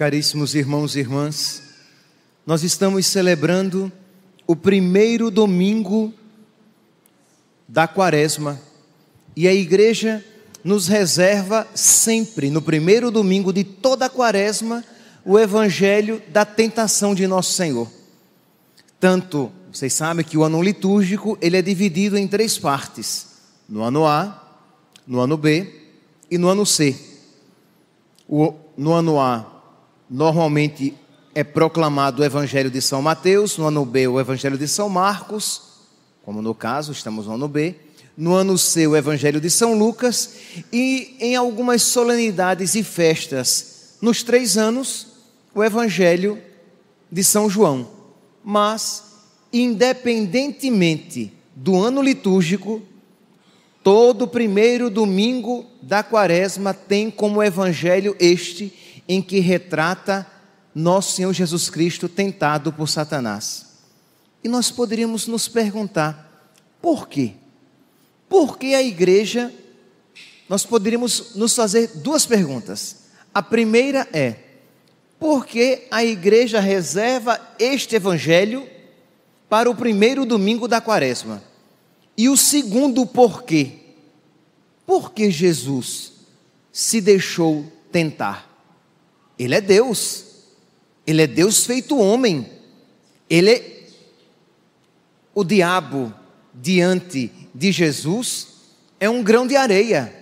Caríssimos irmãos e irmãs, nós estamos celebrando o primeiro domingo da Quaresma, e a igreja nos reserva sempre, no primeiro domingo de toda a Quaresma, o evangelho da tentação de Nosso Senhor. Tanto, vocês sabem que o ano litúrgico, ele é dividido em três partes: no ano A, no ano B e no ano C. No ano A, normalmente é proclamado o Evangelho de São Mateus, no ano B o Evangelho de São Marcos, como no caso, estamos no ano B, no ano C o Evangelho de São Lucas, e em algumas solenidades e festas, nos 3 anos, o Evangelho de São João. Mas, independentemente do ano litúrgico, todo primeiro domingo da Quaresma tem como Evangelho este, em que retrata Nosso Senhor Jesus Cristo tentado por Satanás. E nós poderíamos nos perguntar, por quê? Por que a igreja? Nós poderíamos nos fazer 2 perguntas. A primeira é, por que a igreja reserva este evangelho para o primeiro domingo da Quaresma? E o segundo porquê? Por que Jesus se deixou tentar? Ele é Deus feito homem, ele é o diabo diante de Jesus, é um grão de areia,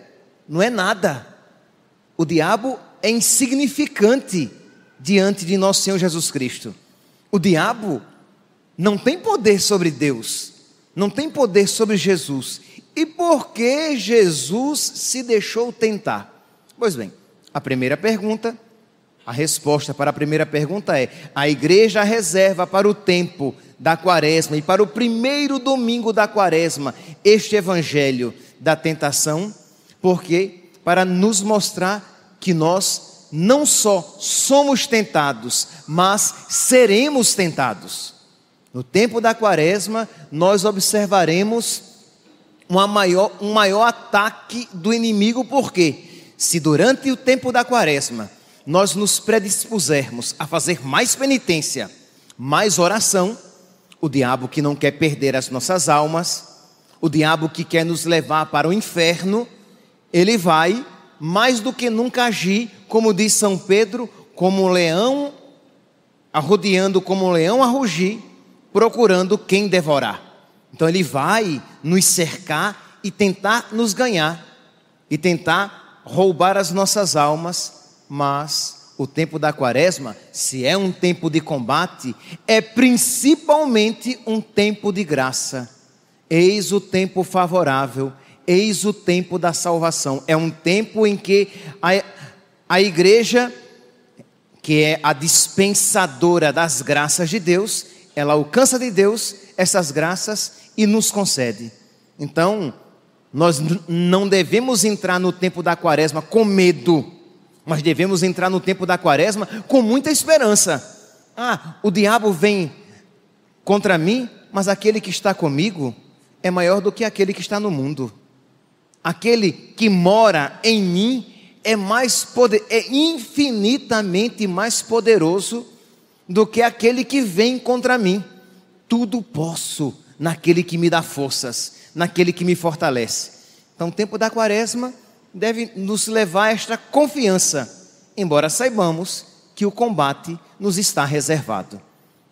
não é nada. O diabo é insignificante diante de Nosso Senhor Jesus Cristo. O diabo não tem poder sobre Deus, não tem poder sobre Jesus. E por que Jesus se deixou tentar? Pois bem, a primeira pergunta, a resposta para a primeira pergunta é: a igreja reserva para o tempo da Quaresma e para o primeiro domingo da Quaresma este evangelho da tentação, porque para nos mostrar que nós não só somos tentados, mas seremos tentados. No tempo da Quaresma nós observaremos um maior ataque do inimigo, porque se durante o tempo da Quaresma nós nos predispusermos a fazer mais penitência, mais oração, o diabo que não quer perder as nossas almas, o diabo que quer nos levar para o inferno, ele vai mais do que nunca agir, como diz São Pedro, como um leão, arrodeando como um leão a rugir, procurando quem devorar. Então ele vai nos cercar e tentar nos ganhar, e tentar roubar as nossas almas. Mas o tempo da Quaresma, se é um tempo de combate, é principalmente um tempo de graça. Eis o tempo favorável, eis o tempo da salvação. É um tempo em que a igreja, que é a dispensadora das graças de Deus, ela alcança de Deus essas graças e nos concede. Então, nós não devemos entrar no tempo da Quaresma com medo, mas devemos entrar no tempo da Quaresma com muita esperança. Ah, o diabo vem contra mim, mas aquele que está comigo é maior do que aquele que está no mundo. Aquele que mora em mim é infinitamente mais poderoso do que aquele que vem contra mim. Tudo posso naquele que me dá forças, naquele que me fortalece. Então, o tempo da Quaresma deve nos levar a esta confiança, embora saibamos que o combate nos está reservado.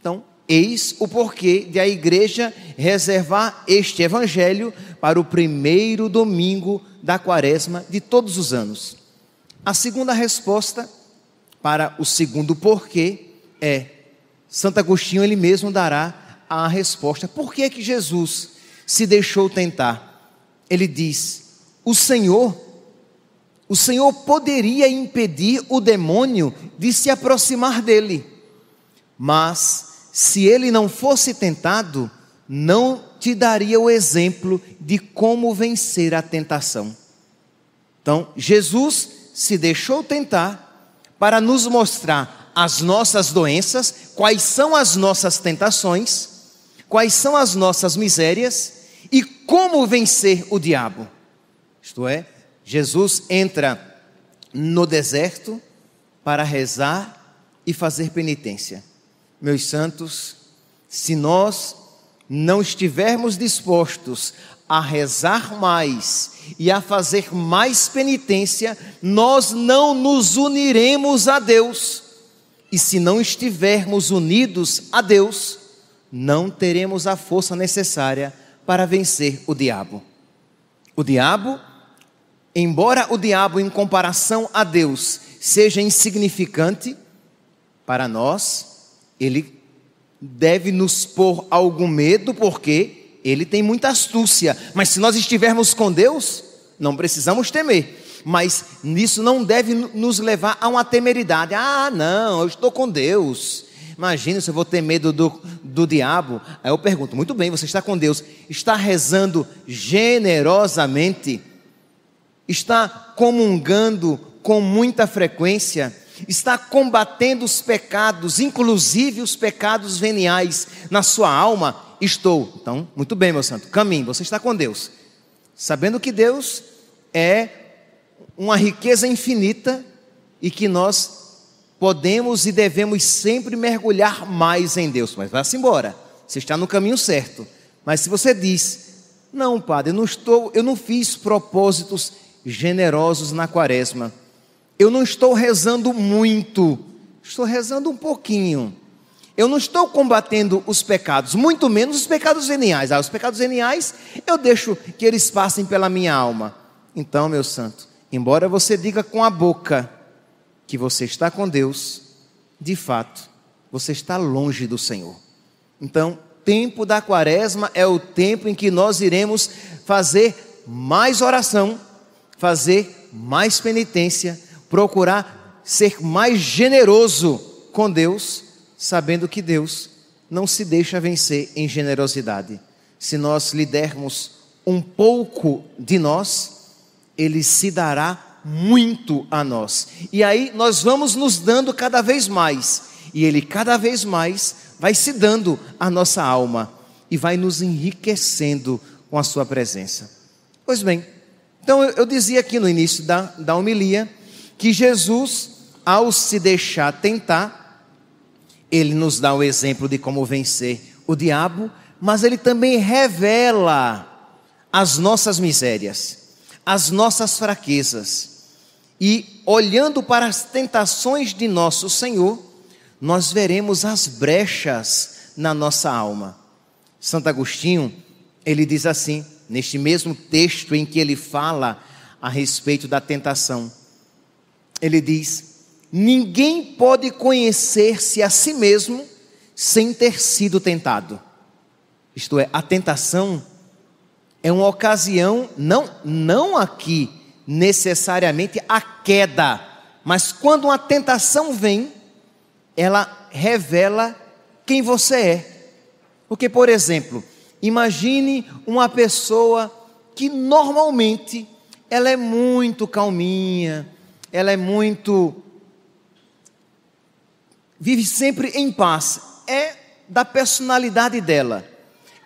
Então, eis o porquê de a igreja reservar este evangelho para o primeiro domingo da Quaresma de todos os anos. A segunda resposta para o segundo porquê é: Santo Agostinho ele mesmo dará a resposta. Por que é que Jesus se deixou tentar? Ele diz: o Senhor poderia impedir o demônio de se aproximar dele, mas se ele não fosse tentado, não te daria o exemplo de como vencer a tentação. Então, Jesus se deixou tentar para nos mostrar as nossas doenças, quais são as nossas tentações, quais são as nossas misérias e como vencer o diabo. Isto é, Jesus entra no deserto para rezar e fazer penitência. Meus santos, se nós não estivermos dispostos a rezar mais e a fazer mais penitência, nós não nos uniremos a Deus. E se não estivermos unidos a Deus, não teremos a força necessária para vencer o diabo. O diabo, embora o diabo em comparação a Deus seja insignificante, para nós ele deve nos pôr algum medo, porque ele tem muita astúcia. Mas se nós estivermos com Deus, não precisamos temer. Mas nisso não deve nos levar a uma temeridade. Ah, não, eu estou com Deus. Imagina se eu vou ter medo do diabo. Aí eu pergunto, muito bem, você está com Deus. Está rezando generosamente? Está comungando com muita frequência? Está combatendo os pecados, inclusive os pecados veniais, na sua alma? Estou. Então, muito bem, meu santo, caminhe, você está com Deus. Sabendo que Deus é uma riqueza infinita e que nós podemos e devemos sempre mergulhar mais em Deus. Mas vá-se embora, você está no caminho certo. Mas se você diz, não, padre, eu não fiz propósitos generosos na quaresma, eu não estou rezando muito, estou rezando um pouquinho, eu não estou combatendo os pecados, muito menos os pecados veniais. Ah, os pecados veniais eu deixo que eles passem pela minha alma. Então, meu santo, embora você diga com a boca que você está com Deus, de fato, você está longe do Senhor. Então, tempo da quaresma é o tempo em que nós iremos fazer mais oração, fazer mais penitência, procurar ser mais generoso com Deus, sabendo que Deus não se deixa vencer em generosidade. Se nós lhe dermos um pouco de nós, ele se dará muito a nós. E aí nós vamos nos dando cada vez mais. E ele cada vez mais vai se dando à nossa alma e vai nos enriquecendo com a sua presença. Pois bem, então eu dizia aqui no início da homilia que Jesus, ao se deixar tentar, ele nos dá o exemplo de como vencer o diabo, mas ele também revela as nossas misérias, as nossas fraquezas. E olhando para as tentações de nosso Senhor, nós veremos as brechas na nossa alma. Santo Agostinho, ele diz assim, neste mesmo texto em que ele fala a respeito da tentação, ele diz: ninguém pode conhecer-se a si mesmo sem ter sido tentado. Isto é, a tentação é uma ocasião, não aqui necessariamente a queda, mas quando uma tentação vem, ela revela quem você é. Porque, por exemplo, imagine uma pessoa que normalmente ela é muito calminha, ela é muito, vive sempre em paz, é da personalidade dela.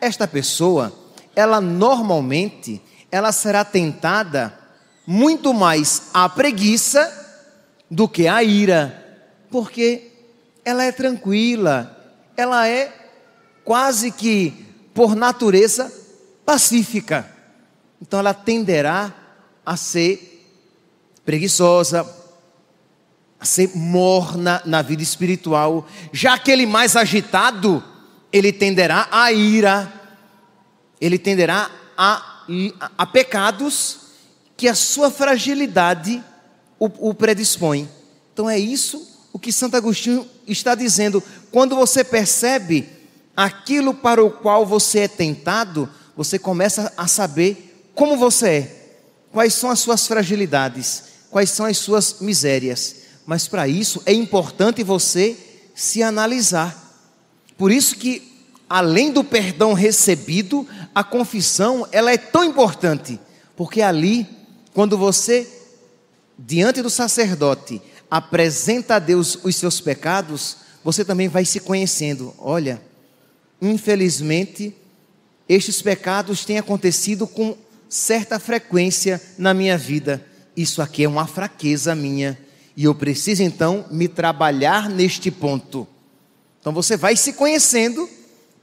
Esta pessoa, ela normalmente, ela será tentada muito mais à preguiça do que à ira, porque ela é tranquila, ela é quase que, por natureza, pacífica. Então ela tenderá a ser preguiçosa, a ser morna na vida espiritual. Já aquele mais agitado, ele tenderá à ira, ele tenderá a pecados que a sua fragilidade o predispõe. Então é isso o que Santo Agostinho está dizendo. Quando você percebe aquilo para o qual você é tentado, você começa a saber como você é, quais são as suas fragilidades, quais são as suas misérias. Mas para isso é importante você se analisar. Por isso que, além do perdão recebido, a confissão, ela é tão importante, porque ali, quando você, diante do sacerdote, apresenta a Deus os seus pecados, você também vai se conhecendo. Olha, infelizmente, estes pecados têm acontecido com certa frequência na minha vida. Isso aqui é uma fraqueza minha. E eu preciso, então, me trabalhar neste ponto. Então, você vai se conhecendo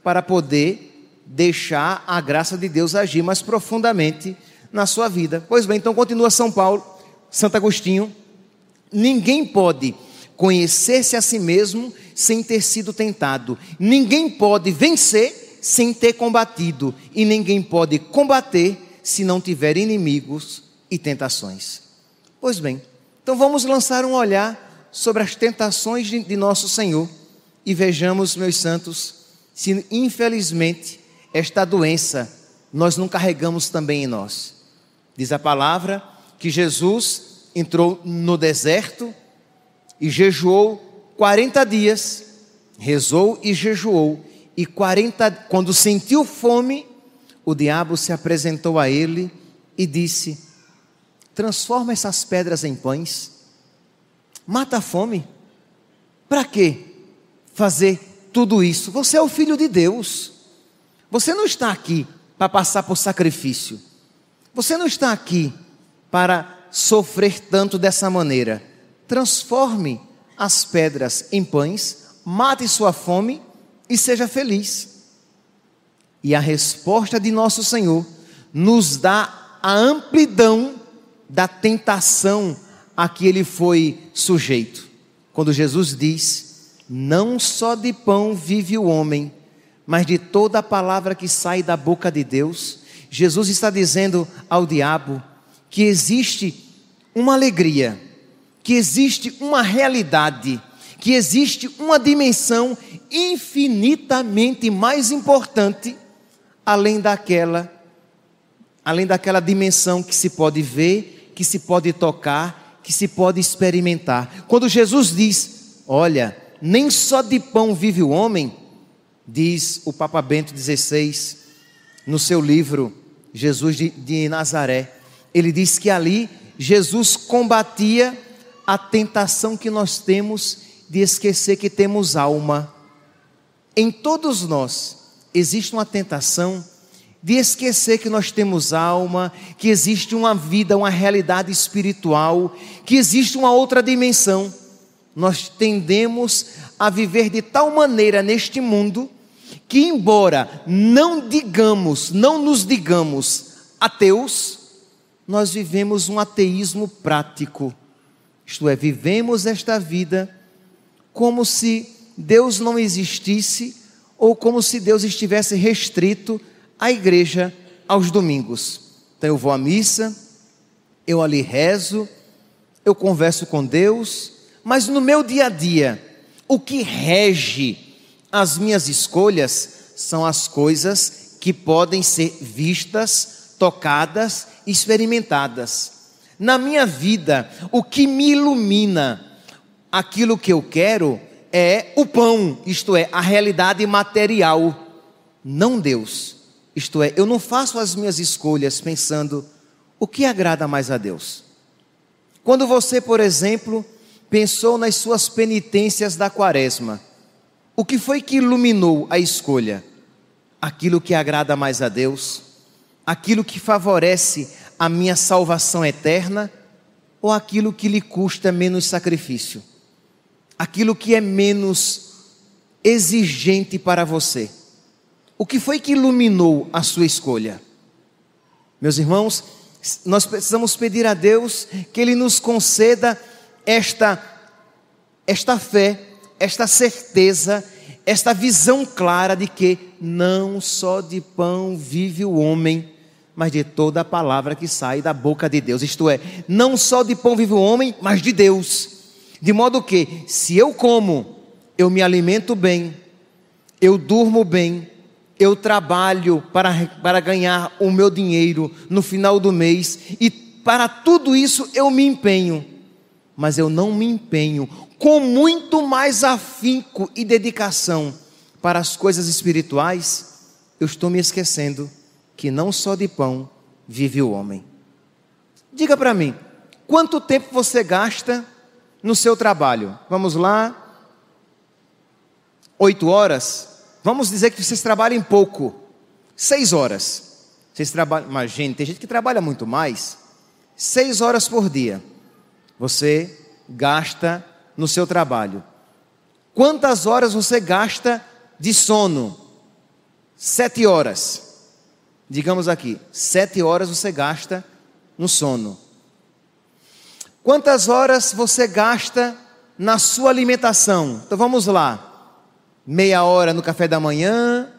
para poder deixar a graça de Deus agir mais profundamente na sua vida. Pois bem, então continua São Paulo, Santo Agostinho. Ninguém pode conhecer-se a si mesmo sem ter sido tentado. Ninguém pode vencer sem ter combatido. E ninguém pode combater se não tiver inimigos e tentações. Pois bem, então vamos lançar um olhar sobre as tentações de nosso Senhor. E vejamos, meus santos, se infelizmente esta doença nós não carregamos também em nós. Diz a palavra que Jesus entrou no deserto e jejuou 40 dias, rezou e jejuou, e quando sentiu fome, o diabo se apresentou a ele e disse: transforma essas pedras em pães, mata a fome, para quê fazer tudo isso? Você é o filho de Deus, você não está aqui para passar por sacrifício, você não está aqui para sofrer tanto dessa maneira. Transforme as pedras em pães, mate sua fome e seja feliz. E a resposta de nosso Senhor nos dá a amplidão da tentação a que ele foi sujeito. Quando Jesus diz: não só de pão vive o homem, mas de toda a palavra que sai da boca de Deus. Jesus está dizendo ao diabo que existe uma alegria, que existe uma realidade, que existe uma dimensão infinitamente mais importante além daquela dimensão que se pode ver, que se pode tocar, que se pode experimentar. Quando Jesus diz: olha, nem só de pão vive o homem, diz o Papa Bento XVI no seu livro Jesus de Nazaré, ele diz que ali Jesus combatia a tentação que nós temos de esquecer que temos alma. Em todos nós existe uma tentação de esquecer que nós temos alma, que existe uma vida, uma realidade espiritual, que existe uma outra dimensão. Nós tendemos a viver de tal maneira neste mundo que, embora não nos digamos ateus, nós vivemos um ateísmo prático. Isto é, vivemos esta vida como se Deus não existisse, ou como se Deus estivesse restrito à igreja aos domingos. Então eu vou à missa, eu ali rezo, eu converso com Deus, mas no meu dia a dia, o que rege as minhas escolhas são as coisas que podem ser vistas, tocadas, experimentadas. Na minha vida, o que me ilumina, aquilo que eu quero, é o pão, isto é, a realidade material, não Deus. Isto é, eu não faço as minhas escolhas pensando o que agrada mais a Deus. Quando você, por exemplo, pensou nas suas penitências da Quaresma, o que foi que iluminou a escolha? Aquilo que agrada mais a Deus, aquilo que favorece a minha salvação eterna, ou aquilo que lhe custa menos sacrifício, aquilo que é menos exigente para você? O que foi que iluminou a sua escolha? Meus irmãos, nós precisamos pedir a Deus que Ele nos conceda esta fé, esta certeza, esta visão clara de que não só de pão vive o homem, mas de toda a palavra que sai da boca de Deus. Isto é, não só de pão vive o homem, mas de Deus. De modo que, se eu como, eu me alimento bem, eu durmo bem, eu trabalho para ganhar o meu dinheiro no final do mês, e para tudo isso eu me empenho. Mas eu não me empenho com muito mais afinco e dedicação para as coisas espirituais, eu estou me esquecendo que não só de pão vive o homem. Diga para mim, quanto tempo você gasta no seu trabalho? Vamos lá, 8 horas? Vamos dizer que vocês trabalhem pouco, 6 horas. Vocês trabalham, imagine, tem gente que trabalha muito mais. 6 horas por dia. Você gasta no seu trabalho? Quantas horas você gasta de sono? 7 horas. Digamos aqui, 7 horas você gasta no sono. Quantas horas você gasta na sua alimentação? Então vamos lá. Meia hora no café da manhã,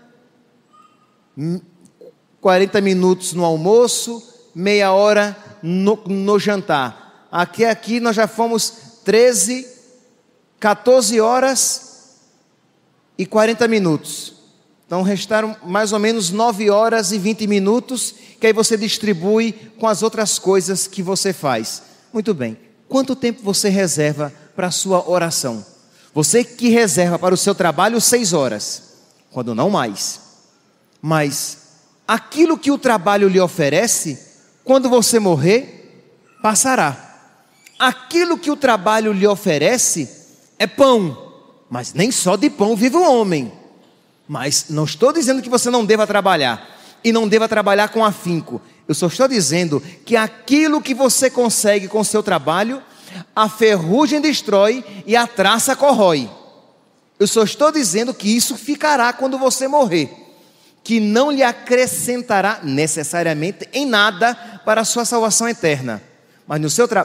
40 minutos no almoço, meia hora no jantar. Aqui nós já fomos 13, 14 horas e 40 minutos. Então restaram mais ou menos 9 horas e 20 minutos, que aí você distribui com as outras coisas que você faz. Muito bem, quanto tempo você reserva para a sua oração? Você que reserva para o seu trabalho 6 horas, quando não mais. Mas aquilo que o trabalho lhe oferece, quando você morrer, passará. Aquilo que o trabalho lhe oferece é pão, mas nem só de pão vive o homem. Mas não estou dizendo que você não deva trabalhar, e não deva trabalhar com afinco. Eu só estou dizendo que aquilo que você consegue com o seu trabalho, a ferrugem destrói e a traça corrói. Eu só estou dizendo que isso ficará quando você morrer, que não lhe acrescentará necessariamente em nada para a sua salvação eterna. Mas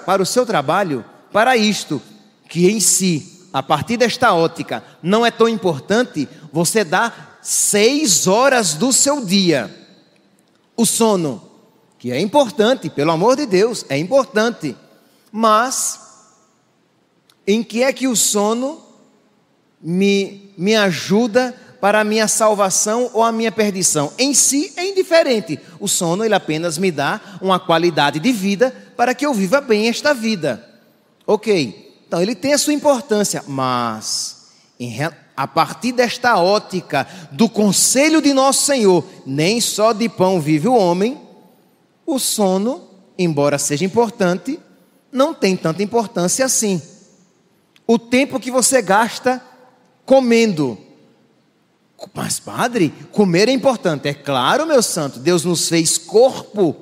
para o seu trabalho, para isto, que em si, a partir desta ótica, não é tão importante, você dá 6 horas do seu dia. O sono, que é importante, pelo amor de Deus, é importante. Mas, em que é que o sono me ajuda para a minha salvação ou a minha perdição? Em si é indiferente. O sono, ele apenas me dá uma qualidade de vida para que eu viva bem esta vida. Ok. Então, ele tem a sua importância, mas a partir desta ótica do conselho de nosso Senhor, nem só de pão vive o homem, o sono, embora seja importante, não tem tanta importância assim. O tempo que você gasta comendo. Mas, padre, comer é importante. É claro, meu santo, Deus nos fez corpo,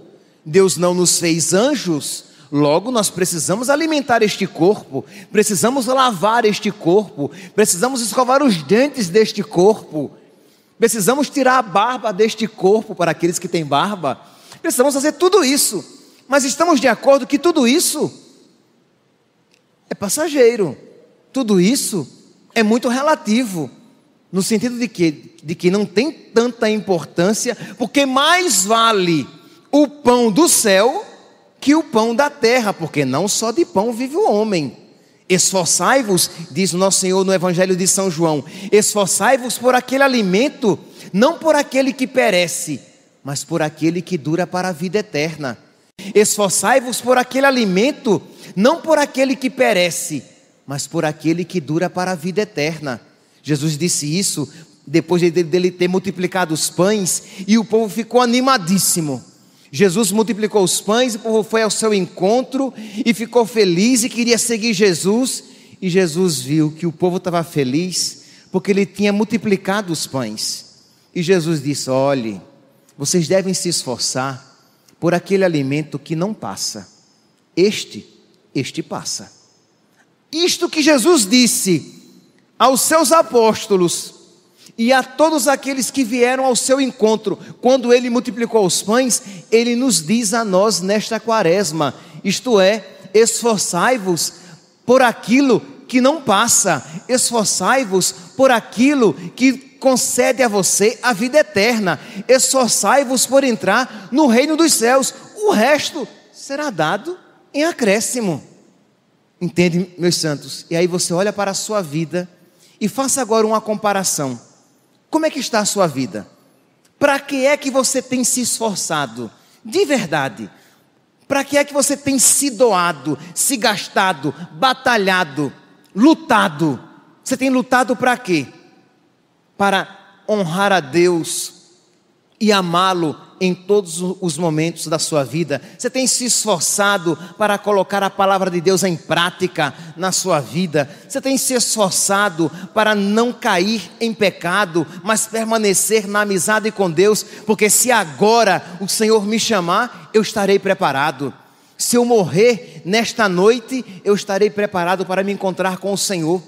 Deus não nos fez anjos. Logo, nós precisamos alimentar este corpo, precisamos lavar este corpo, precisamos escovar os dentes deste corpo, precisamos tirar a barba deste corpo para aqueles que têm barba, precisamos fazer tudo isso, mas estamos de acordo que tudo isso é passageiro, tudo isso é muito relativo, no sentido de que não tem tanta importância, porque mais vale o pão do céu que o pão da terra, porque não só de pão vive o homem. Esforçai-vos, diz o nosso Senhor no Evangelho de São João, esforçai-vos por aquele alimento, não por aquele que perece, mas por aquele que dura para a vida eterna. Esforçai-vos por aquele alimento, não por aquele que perece, mas por aquele que dura para a vida eterna. Jesus disse isso depois dele ter multiplicado os pães, e o povo ficou animadíssimo. Jesus multiplicou os pães, o povo foi ao seu encontro e ficou feliz e queria seguir Jesus. E Jesus viu que o povo estava feliz porque ele tinha multiplicado os pães. E Jesus disse: olhe, vocês devem se esforçar por aquele alimento que não passa. Este passa. Isto que Jesus disse aos seus apóstolos e a todos aqueles que vieram ao seu encontro, quando ele multiplicou os pães, ele nos diz a nós nesta quaresma, isto é, esforçai-vos por aquilo que não passa, esforçai-vos por aquilo que concede a você a vida eterna, esforçai-vos por entrar no reino dos céus, o resto será dado em acréscimo. Entende, meus santos? E aí você olha para a sua vida e faça agora uma comparação. Como é que está a sua vida? Para que é que você tem se esforçado? De verdade. Para que é que você tem se doado, se gastado, batalhado, lutado? Você tem lutado para quê? Para honrar a Deus e amá-lo em todos os momentos da sua vida. Você tem se esforçado para colocar a palavra de Deus em prática na sua vida. Você tem se esforçado para não cair em pecado, mas permanecer na amizade com Deus, porque se agora o Senhor me chamar, eu estarei preparado. Se eu morrer nesta noite, eu estarei preparado para me encontrar com o Senhor.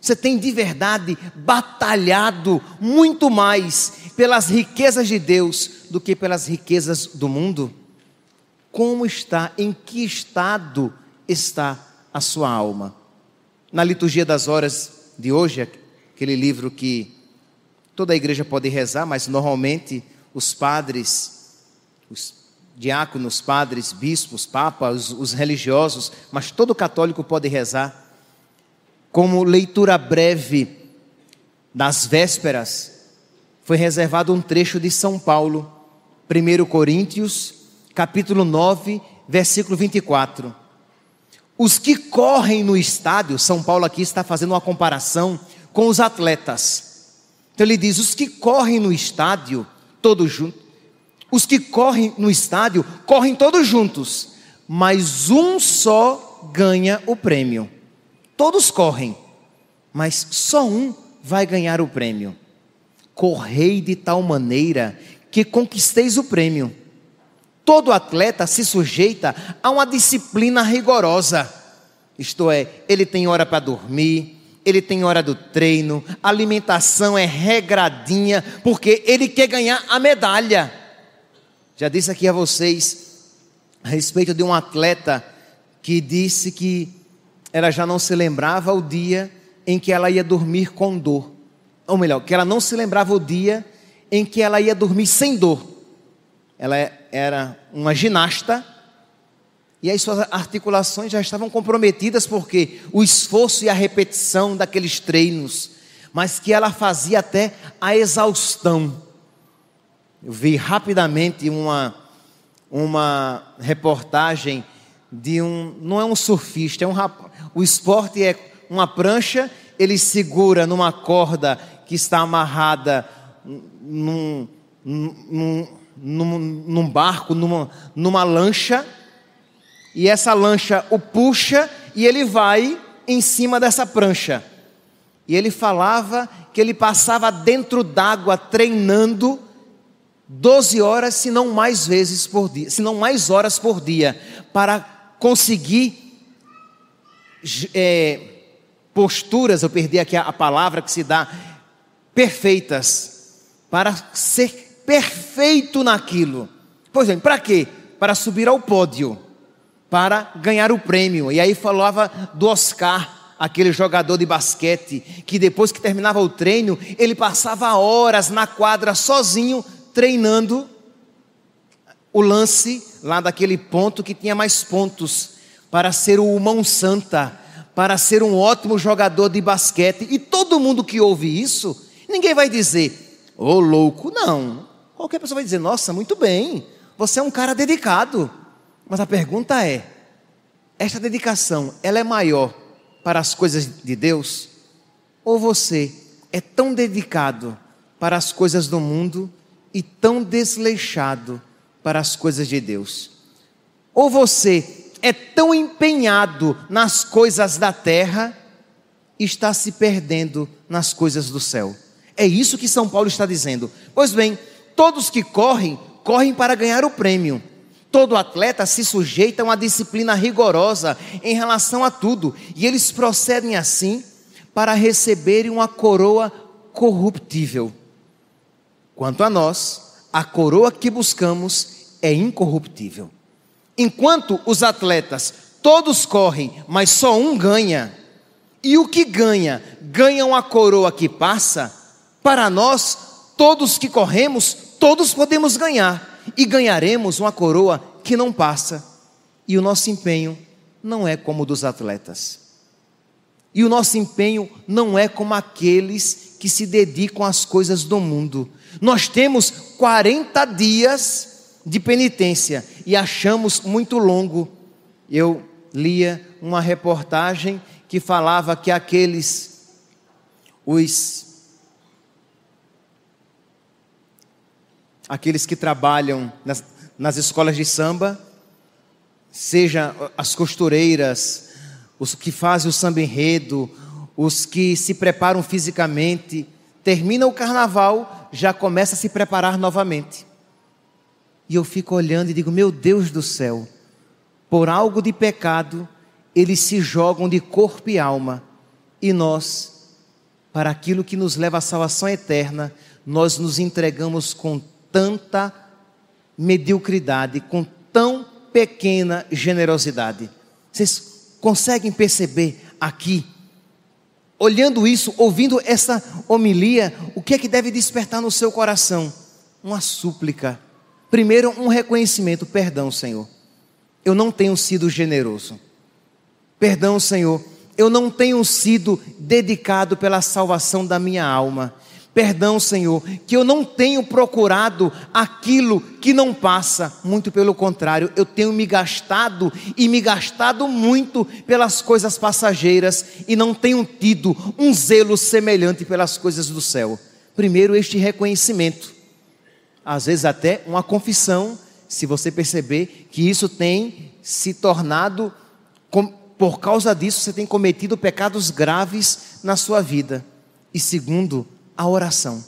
Você tem de verdade batalhado muito mais pelas riquezas de Deus do que pelas riquezas do mundo? Como está, em que estado está a sua alma? Na liturgia das horas de hoje, aquele livro que toda a igreja pode rezar, mas normalmente os padres, os diáconos, padres, bispos, papas, os religiosos, mas todo católico pode rezar, como leitura breve das vésperas, foi reservado um trecho de São Paulo, 1 Coríntios, capítulo 9, versículo 24. Os que correm no estádio, São Paulo aqui está fazendo uma comparação com os atletas. Então ele diz, os que correm no estádio, todos juntos, os que correm no estádio, correm todos juntos, mas um só ganha o prêmio. Todos correm, mas só um vai ganhar o prêmio. Correi de tal maneira que conquisteis o prêmio. Todo atleta se sujeita a uma disciplina rigorosa. Isto é, ele tem hora para dormir, ele tem hora do treino, a alimentação é regradinha, porque ele quer ganhar a medalha. Já disse aqui a vocês a respeito de um atleta que disse que ela já não se lembrava o dia em que ela ia dormir com dor. Ou melhor, que ela não se lembrava o dia em que ela ia dormir sem dor. Ela era uma ginasta e as suas articulações já estavam comprometidas porque o esforço e a repetição daqueles treinos, mas que ela fazia até a exaustão. Eu vi rapidamente uma reportagem de um, não é um surfista, é um rapaz. O esporte é uma prancha, ele segura numa corda que está amarrada num barco, numa lancha, e essa lancha o puxa e ele vai em cima dessa prancha. E ele falava que ele passava dentro d'água treinando 12 horas, se não mais vezes por dia, se não mais horas por dia, para conseguir posturas, eu perdi aqui a palavra que se dá, perfeitas, para ser perfeito naquilo. Pois bem, para quê? Para subir ao pódio, para ganhar o prêmio. E aí falava do Oscar, aquele jogador de basquete, que depois que terminava o treino, ele passava horas na quadra sozinho, treinando o lance lá daquele ponto que tinha mais pontos, para ser o mão santa, para ser um ótimo jogador de basquete. E todo mundo que ouve isso, ninguém vai dizer, ô louco, não. Qualquer pessoa vai dizer, nossa, muito bem, você é um cara dedicado. Mas a pergunta é, esta dedicação, ela é maior para as coisas de Deus? Ou você é tão dedicado para as coisas do mundo e tão desleixado para as coisas de Deus? Ou você é tão empenhado nas coisas da terra e está se perdendo nas coisas do céu? É isso que São Paulo está dizendo. Pois bem, todos que correm, correm para ganhar o prêmio. Todo atleta se sujeita a uma disciplina rigorosa em relação a tudo, e eles procedem assim para receberem uma coroa corruptível. Quanto a nós, a coroa que buscamos é incorruptível. Enquanto os atletas todos correm, mas só um ganha, e o que ganha, ganha uma coroa que passa, para nós, todos que corremos, todos podemos ganhar, e ganharemos uma coroa que não passa, e o nosso empenho não é como o dos atletas, e o nosso empenho não é como aqueles que se dedicam às coisas do mundo. Nós temos 40 dias de penitência e achamos muito longo. Eu lia uma reportagem que falava que aqueles que trabalham nas escolas de samba, seja as costureiras, os que fazem o samba enredo, os que se preparam fisicamente, termina o carnaval, já começa a se preparar novamente. E eu fico olhando e digo, meu Deus do céu, por algo de pecado, eles se jogam de corpo e alma, e nós, para aquilo que nos leva à salvação eterna, nós nos entregamos com tanta mediocridade, com tão pequena generosidade. Vocês conseguem perceber aqui, olhando isso, ouvindo essa homilia, o que é que deve despertar no seu coração? Uma súplica. Primeiro, um reconhecimento: perdão, Senhor, eu não tenho sido generoso. Perdão, Senhor, eu não tenho sido dedicado pela salvação da minha alma. Perdão, Senhor, que eu não tenho procurado aquilo que não passa. Muito pelo contrário, eu tenho me gastado e me gastado muito pelas coisas passageiras e não tenho tido um zelo semelhante pelas coisas do céu. Primeiro, este reconhecimento. Às vezes até uma confissão, se você perceber que isso tem se tornado, por causa disso você tem cometido pecados graves na sua vida. E segundo, a oração.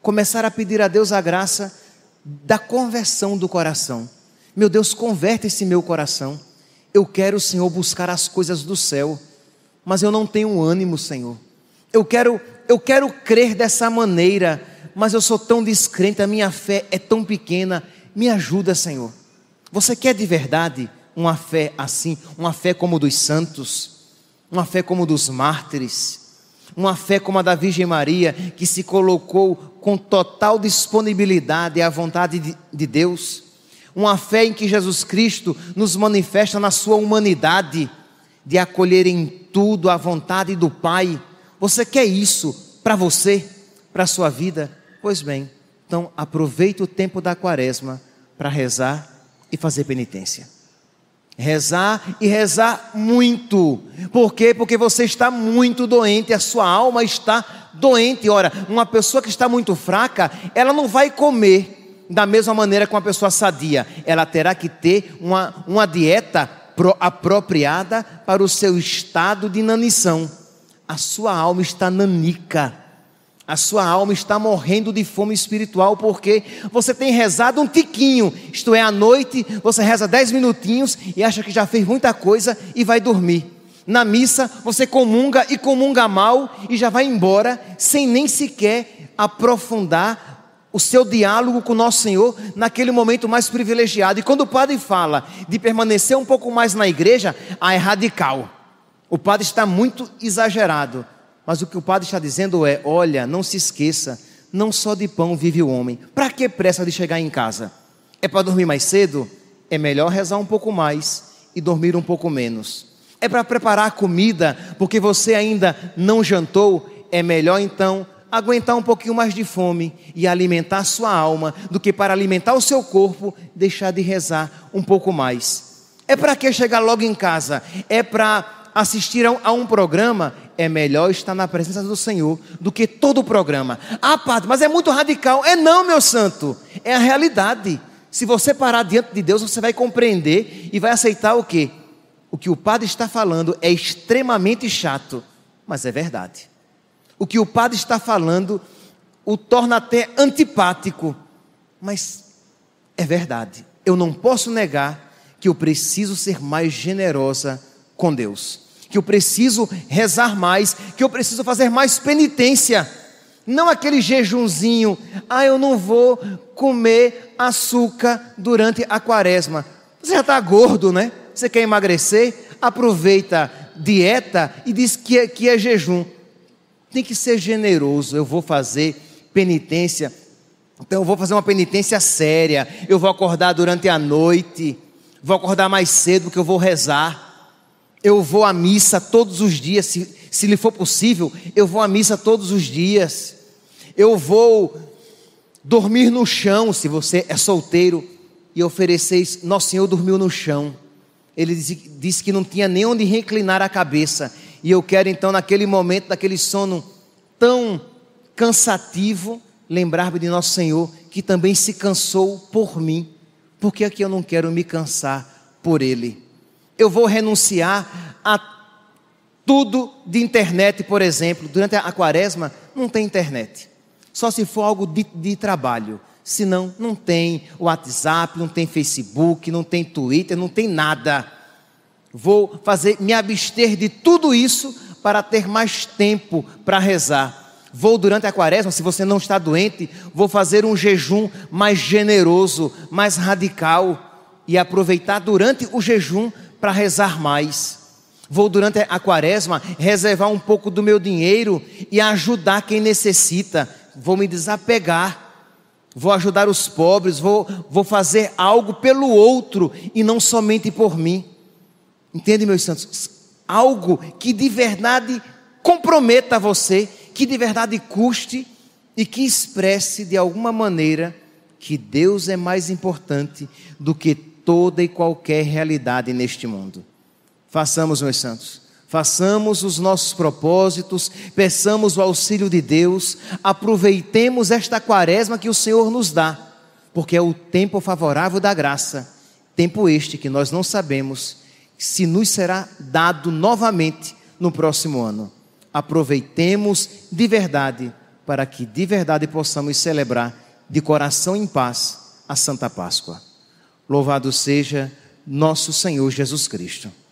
Começar a pedir a Deus a graça da conversão do coração. Meu Deus, converte esse meu coração. Eu quero, Senhor, buscar as coisas do céu, mas eu não tenho ânimo, Senhor. Eu quero crer dessa maneira, mas eu sou tão descrente, a minha fé é tão pequena. Me ajuda, Senhor. Você quer de verdade uma fé assim? Uma fé como dos santos? Uma fé como dos mártires? Uma fé como a da Virgem Maria, que se colocou com total disponibilidade à vontade de Deus. Uma fé em que Jesus Cristo nos manifesta na sua humanidade, de acolher em tudo a vontade do Pai. Você quer isso para você, para a sua vida? Pois bem, então aproveite o tempo da Quaresma para rezar e fazer penitência. Rezar e rezar muito. Por quê? Porque você está muito doente, a sua alma está doente. Ora, uma pessoa que está muito fraca, ela não vai comer da mesma maneira que uma pessoa sadia. Ela terá que ter uma dieta apropriada para o seu estado de inanição. A sua alma está nanica, a sua alma está morrendo de fome espiritual, porque você tem rezado um tiquinho, isto é, à noite você reza 10 minutinhos e acha que já fez muita coisa e vai dormir. Na missa você comunga e comunga mal e já vai embora, sem nem sequer aprofundar o seu diálogo com o nosso Senhor naquele momento mais privilegiado. E quando o padre fala de permanecer um pouco mais na igreja, é radical. O padre está muito exagerado. Mas o que o padre está dizendo é: olha, não se esqueça, não só de pão vive o homem. Para que pressa de chegar em casa? É para dormir mais cedo? É melhor rezar um pouco mais e dormir um pouco menos. É para preparar a comida, porque você ainda não jantou? É melhor então aguentar um pouquinho mais de fome e alimentar a sua alma, do que para alimentar o seu corpo, deixar de rezar um pouco mais. É para que chegar logo em casa? É para assistir a um programa? É melhor estar na presença do Senhor do que todo o programa. Ah, padre, mas é muito radical. É não, meu santo, é a realidade. Se você parar diante de Deus, você vai compreender e vai aceitar o quê? O que o padre está falando é extremamente chato, mas é verdade. O que o padre está falando o torna até antipático, mas é verdade. Eu não posso negar que eu preciso ser mais generosa com Deus, que eu preciso rezar mais, que eu preciso fazer mais penitência. Não aquele jejunzinho, eu não vou comer açúcar durante a Quaresma. Você já está gordo, né? Você quer emagrecer? Aproveita dieta e diz que é jejum. Tem que ser generoso. Eu vou fazer penitência, então eu vou fazer uma penitência séria. Eu vou acordar durante a noite, vou acordar mais cedo porque eu vou rezar. Eu vou à missa todos os dias, se lhe for possível, eu vou à missa todos os dias. Eu vou dormir no chão, se você é solteiro, e ofereceis. Nosso Senhor dormiu no chão. Ele disse que não tinha nem onde reclinar a cabeça. E eu quero então, naquele momento, naquele sono tão cansativo, lembrar-me de Nosso Senhor, que também se cansou por mim. Porque aqui eu não quero me cansar por Ele. Eu vou renunciar a tudo de internet, por exemplo. Durante a Quaresma não tem internet, só se for algo de trabalho. Senão não tem WhatsApp, não tem Facebook, não tem Twitter, não tem nada. Vou fazer, me abster de tudo isso para ter mais tempo para rezar. Vou durante a quaresma, se você não está doente, vou fazer um jejum mais generoso, mais radical e aproveitar durante o jejum para rezar mais. Vou durante a quaresma reservar um pouco do meu dinheiro e ajudar quem necessita. Vou me desapegar. Vou ajudar os pobres, vou fazer algo pelo outro e não somente por mim. Entende, meus santos? Algo que de verdade comprometa você, que de verdade custe e que expresse de alguma maneira que Deus é mais importante do que toda e qualquer realidade neste mundo. Façamos, meus santos. Façamos os nossos propósitos, peçamos o auxílio de Deus, aproveitemos esta quaresma que o Senhor nos dá, porque é o tempo favorável da graça, tempo este que nós não sabemos se nos será dado novamente no próximo ano. Aproveitemos de verdade, para que de verdade possamos celebrar de coração em paz a Santa Páscoa. Louvado seja nosso Senhor Jesus Cristo.